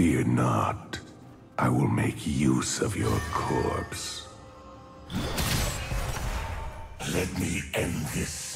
Fear not. I will make use of your corpse. Let me end this.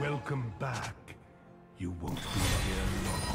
Welcome back. You won't be here long.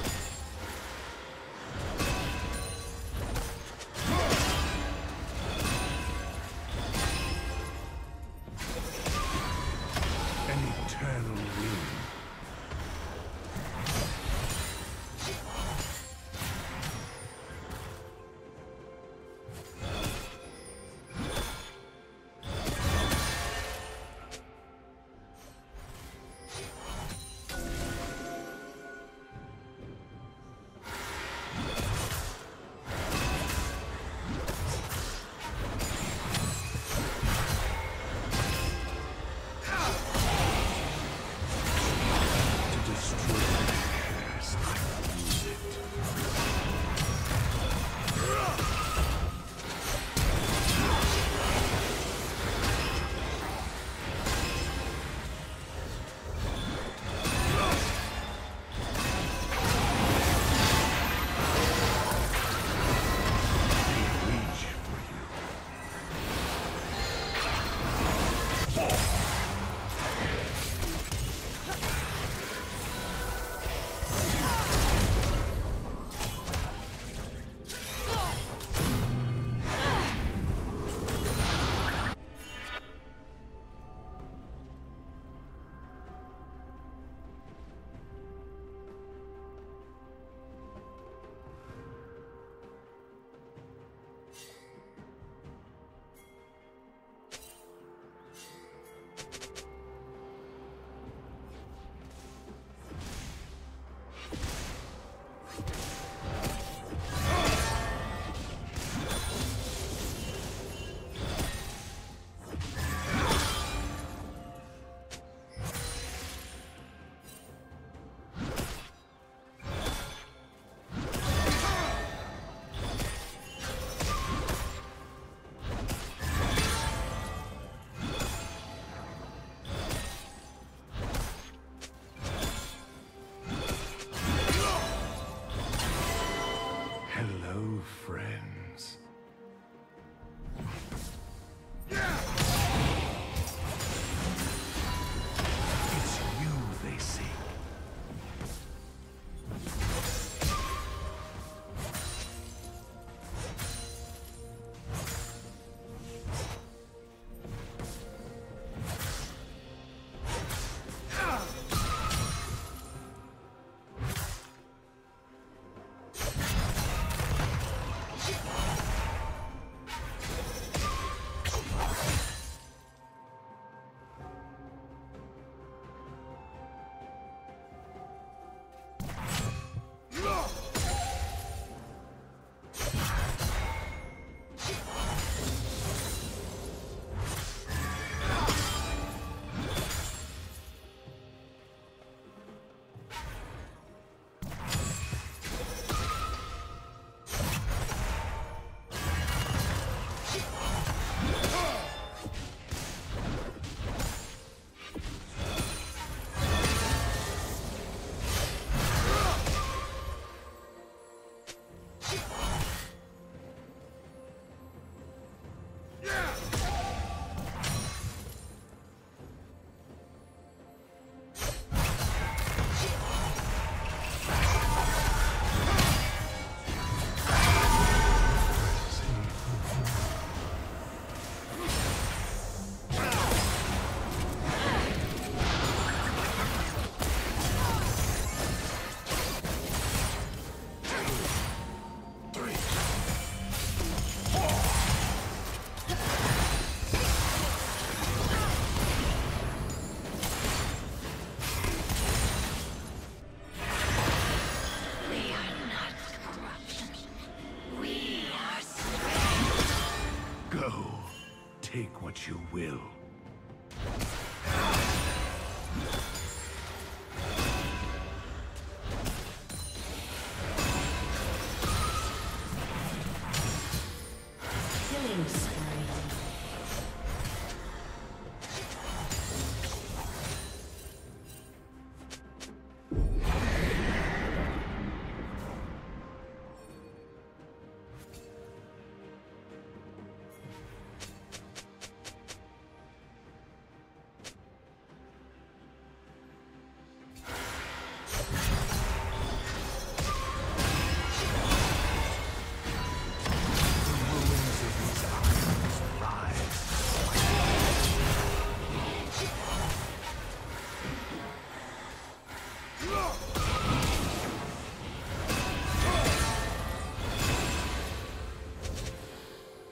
take what you will.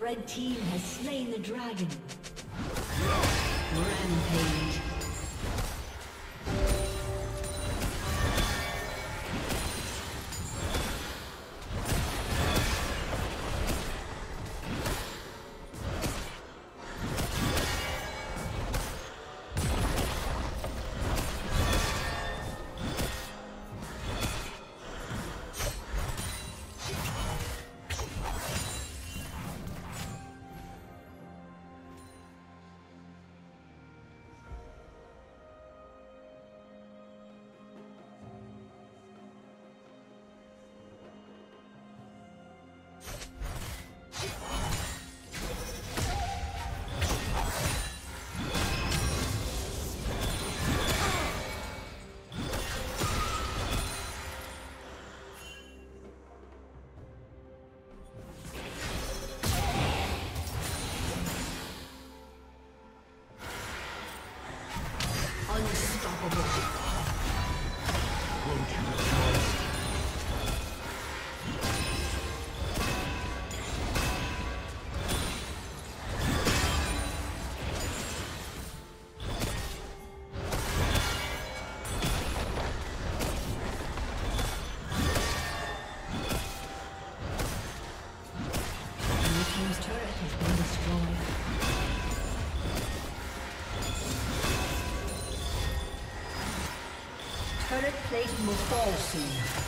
Red team has slain the dragon. Rampage. Turret plate will fall soon.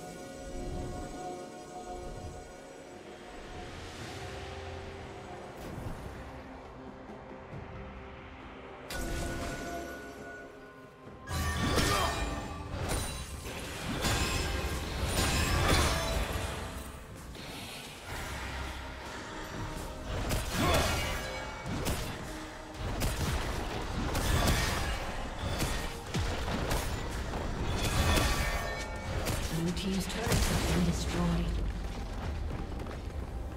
Team's turrets have been destroyed.